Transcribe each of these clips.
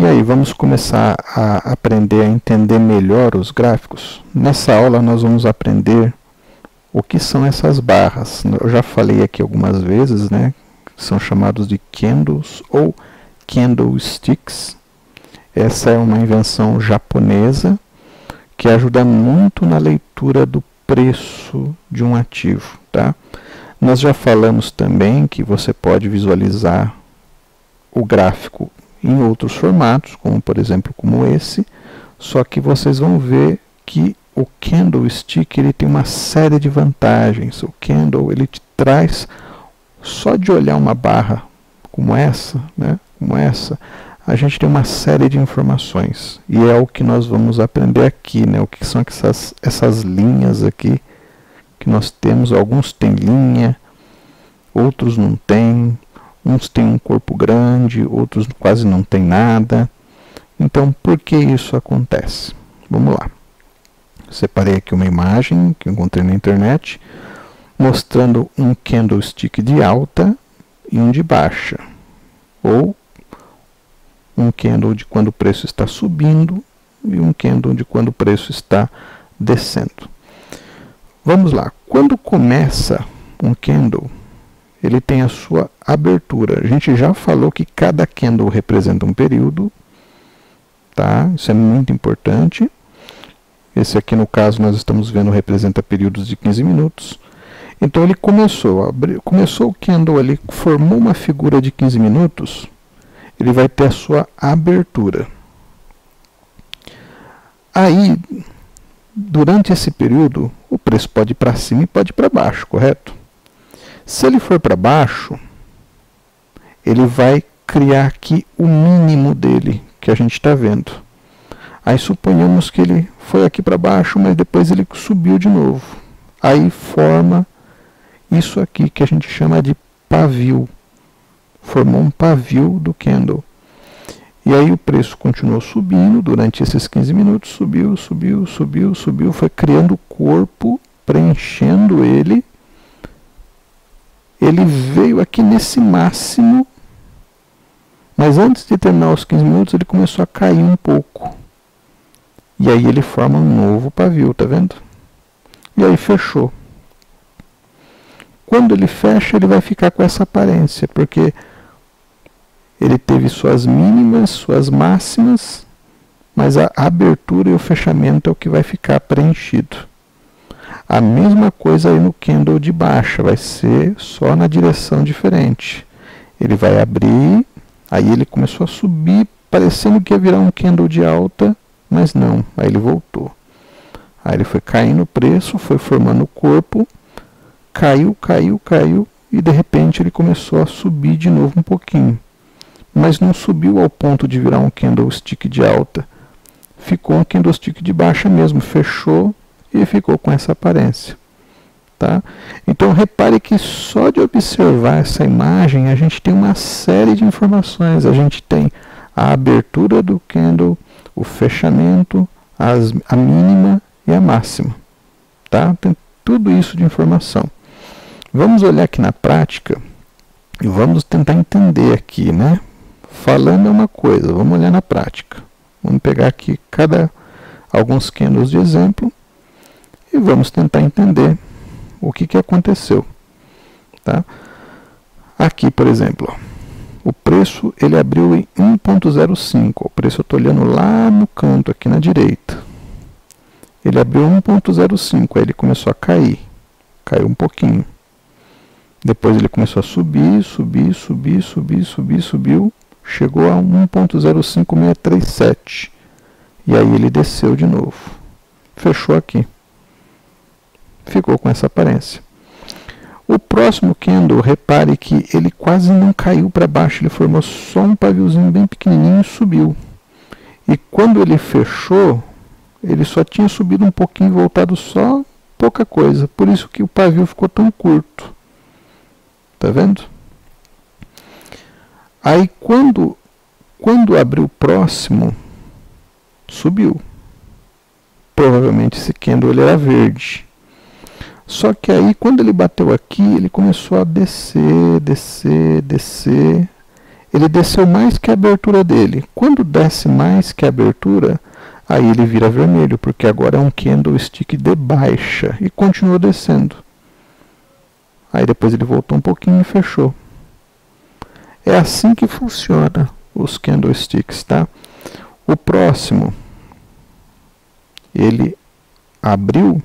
E aí, vamos começar a aprender a entender melhor os gráficos? Nessa aula nós vamos aprender o que são essas barras. Eu já falei aqui algumas vezes, né? São chamados de candles ou candlesticks. Essa é uma invenção japonesa que ajuda muito na leitura do preço de um ativo, tá? Nós já falamos também que você pode visualizar o gráfico em outros formatos, como por exemplo como esse, só que vocês vão ver que o candlestick ele tem uma série de vantagens. O candle ele te traz, só de olhar uma barra como essa, né, como essa, a gente tem uma série de informações, e é o que nós vamos aprender aqui, né? O que são essas linhas aqui que nós temos. Alguns têm linha, outros não têm, uns têm um corpo grande, outros quase não têm nada. Então, por que isso acontece? Vamos lá. Separei aqui uma imagem que encontrei na internet, mostrando um candlestick de alta e um de baixa, ou um candle de quando o preço está subindo e um candle de quando o preço está descendo. Vamos lá. Quando começa um candle, ele tem a sua abertura. A gente já falou que cada candle representa um período, tá? Isso é muito importante. Esse aqui, no caso, nós estamos vendo, representa períodos de 15 minutos. Então, ele começou o candle ali, formou uma figura de 15 minutos, ele vai ter a sua abertura. Aí, durante esse período, o preço pode ir para cima e pode ir para baixo, correto? Se ele for para baixo, ele vai criar aqui o mínimo dele, que a gente está vendo. Aí suponhamos que ele foi aqui para baixo, mas depois ele subiu de novo. Aí forma isso aqui, que a gente chama de pavio. Formou um pavio do candle. E aí o preço continuou subindo durante esses 15 minutos. Subiu, subiu, subiu, subiu. Foi criando corpo, preenchendo ele. Ele veio aqui nesse máximo, mas antes de terminar os 15 minutos, ele começou a cair um pouco. E aí ele forma um novo pavio, tá vendo? E aí fechou. Quando ele fecha, ele vai ficar com essa aparência, porque ele teve suas mínimas, suas máximas, mas a abertura e o fechamento é o que vai ficar preenchido. A mesma coisa aí no candle de baixa, vai ser só na direção diferente. Ele vai abrir, aí ele começou a subir, parecendo que ia virar um candle de alta, mas não, aí ele voltou. Aí ele foi caindo o preço, foi formando o corpo, caiu, caiu, caiu, e de repente ele começou a subir de novo um pouquinho. Mas não subiu ao ponto de virar um candlestick de alta, ficou um candlestick de baixa mesmo, fechou, e ficou com essa aparência, tá? Então repare que só de observar essa imagem a gente tem uma série de informações. A gente tem a abertura do candle, o fechamento, a mínima e a máxima, tá? Tem tudo isso de informação. Vamos olhar aqui na prática e vamos tentar entender aqui, né? Falando é uma coisa, vamos olhar na prática. Vamos pegar aqui alguns candles de exemplo. E vamos tentar entender o que aconteceu, tá? Aqui, por exemplo, ó, o preço ele abriu em 1.05. O preço eu estou olhando lá no canto, aqui na direita. Ele abriu 1.05, aí ele começou a cair. Caiu um pouquinho. Depois ele começou a subir, subir, subir, subir, subir, subiu. Chegou a 1.05637. E aí ele desceu de novo. Fechou aqui. Ficou com essa aparência. O próximo candle, repare que ele quase não caiu para baixo, ele formou só um paviozinho bem pequenininho e subiu. E quando ele fechou, ele só tinha subido um pouquinho, voltado só pouca coisa. Por isso que o pavio ficou tão curto. Tá vendo? Aí quando abriu o próximo, subiu. Provavelmente esse candle ele era verde. Só que aí, quando ele bateu aqui, ele começou a descer, descer, descer. ele desceu mais que a abertura dele. Quando desce mais que a abertura, aí ele vira vermelho, porque agora é um candlestick de baixa, e continuou descendo. Aí depois ele voltou um pouquinho e fechou. É assim que funciona os candlesticks, tá? O próximo, ele abriu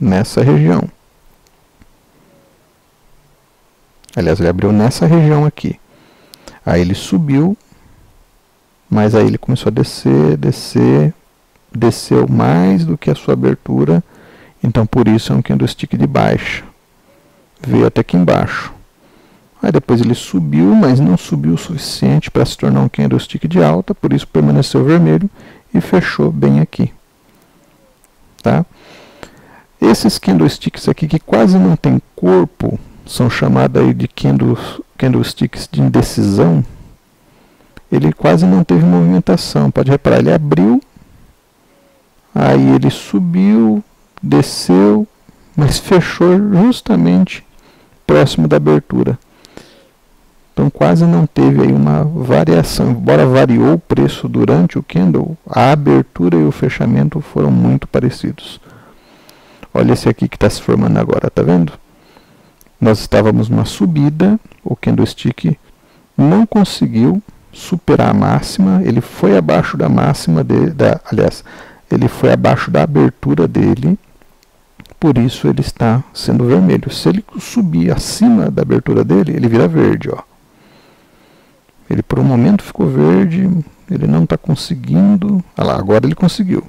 nessa região. Aliás, ele abriu nessa região aqui. Aí ele subiu, mas aí ele começou a descer, desceu mais do que a sua abertura. Então, por isso, é um candlestick de baixa. Veio até aqui embaixo. Aí depois ele subiu, mas não subiu o suficiente para se tornar um candlestick de alta. Por isso, permaneceu vermelho e fechou bem aqui. Tá? Esses candlesticks aqui, que quase não tem corpo, são chamados aí de candlesticks de indecisão. Ele quase não teve movimentação. Pode reparar, ele abriu, aí ele subiu, desceu, mas fechou justamente próximo da abertura. Então quase não teve aí uma variação. Embora variou o preço durante o candle, a abertura e o fechamento foram muito parecidos. Olha esse aqui que está se formando agora, tá vendo? Nós estávamos numa subida, o candlestick não conseguiu superar a máxima, ele foi abaixo da máxima, aliás, ele foi abaixo da abertura dele, por isso ele está sendo vermelho. Se ele subir acima da abertura dele, ele vira verde, ó. Ele por um momento ficou verde, ele não está conseguindo, olha lá, agora ele conseguiu,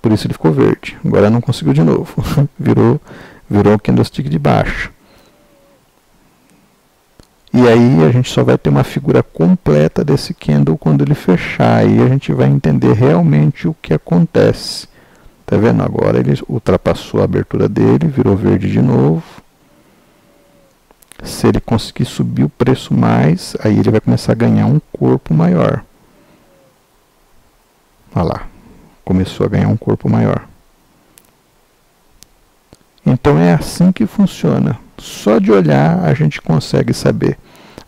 por isso ele ficou verde, agora não conseguiu de novo, virou candlestick de baixo. E aí a gente só vai ter uma figura completa desse candle quando ele fechar. E a gente vai entender realmente o que acontece. Tá vendo? Agora ele ultrapassou a abertura dele, virou verde de novo. Se ele conseguir subir o preço mais, aí ele vai começar a ganhar um corpo maior. Olha lá, começou a ganhar um corpo maior. Então é assim que funciona. Só de olhar a gente consegue saber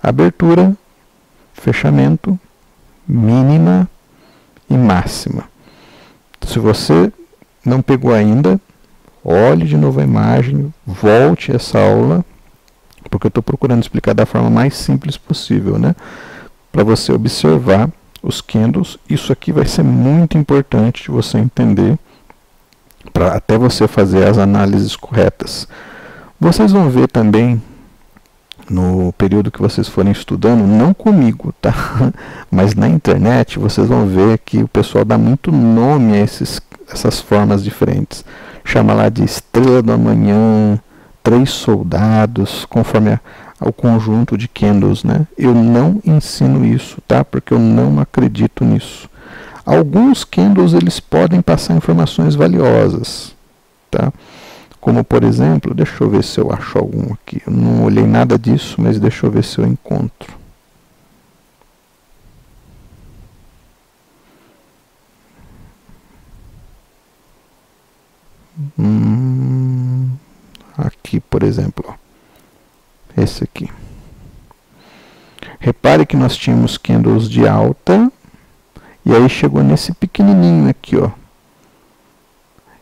abertura, fechamento, mínima e máxima. Se você não pegou ainda, olhe de novo a imagem, volte essa aula, porque eu estou procurando explicar da forma mais simples possível, né? Para você observar os candles. Isso aqui vai ser muito importante de você entender, para até você fazer as análises corretas. Vocês vão ver também, no período que vocês forem estudando, não comigo, tá? Mas na internet, vocês vão ver que o pessoal dá muito nome a essas formas diferentes. Chama lá de estrela do amanhã, três soldados, conforme o conjunto de candles, né? Eu não ensino isso, tá? Porque eu não acredito nisso. Alguns candles, eles podem passar informações valiosas, tá? Como, por exemplo, deixa eu ver se eu acho algum aqui. Eu não olhei nada disso, mas deixa eu ver se eu encontro. Aqui, por exemplo. Ó. Esse aqui. Repare que nós tínhamos candles de alta. E aí chegou nesse pequenininho aqui. Ó.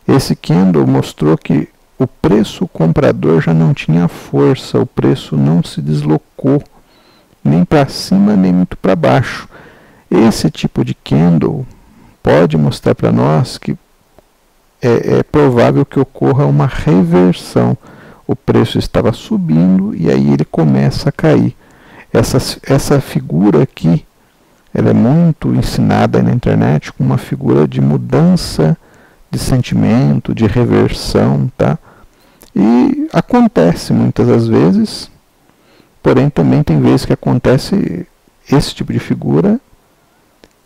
Esse candle mostrou que o preço comprador já não tinha força, o preço não se deslocou nem para cima nem muito para baixo. Esse tipo de candle pode mostrar para nós que é provável que ocorra uma reversão. O preço estava subindo e aí ele começa a cair. Essa figura aqui, ela é muito ensinada na internet como uma figura de mudança de sentimento, de reversão, tá? E acontece muitas das vezes, porém também tem vezes que acontece esse tipo de figura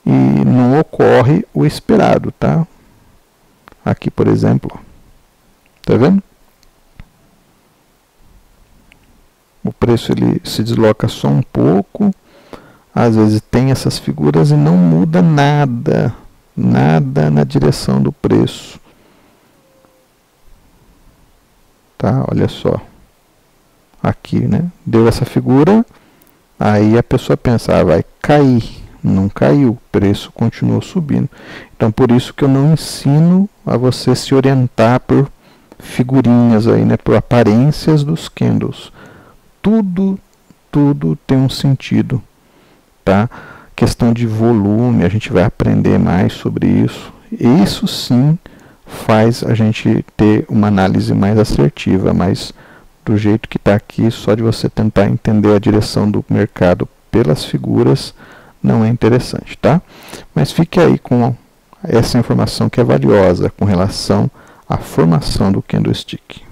e não ocorre o esperado, tá? Aqui, por exemplo, tá vendo? O preço ele se desloca só um pouco, às vezes tem essas figuras e não muda nada, nada na direção do preço. Tá, olha só. Aqui, né? Deu essa figura, Aí a pessoa pensa, ah, vai cair. Não caiu, o preço continuou subindo. Então, por isso que eu não ensino a você se orientar por figurinhas, aí, né, por aparências dos candles. Tudo tem um sentido, tá? Questão de volume, a gente vai aprender mais sobre isso. Isso sim faz a gente ter uma análise mais assertiva, mas do jeito que está aqui, só de você tentar entender a direção do mercado pelas figuras, não é interessante, tá? Mas fique aí com essa informação que é valiosa com relação à formação do candlestick.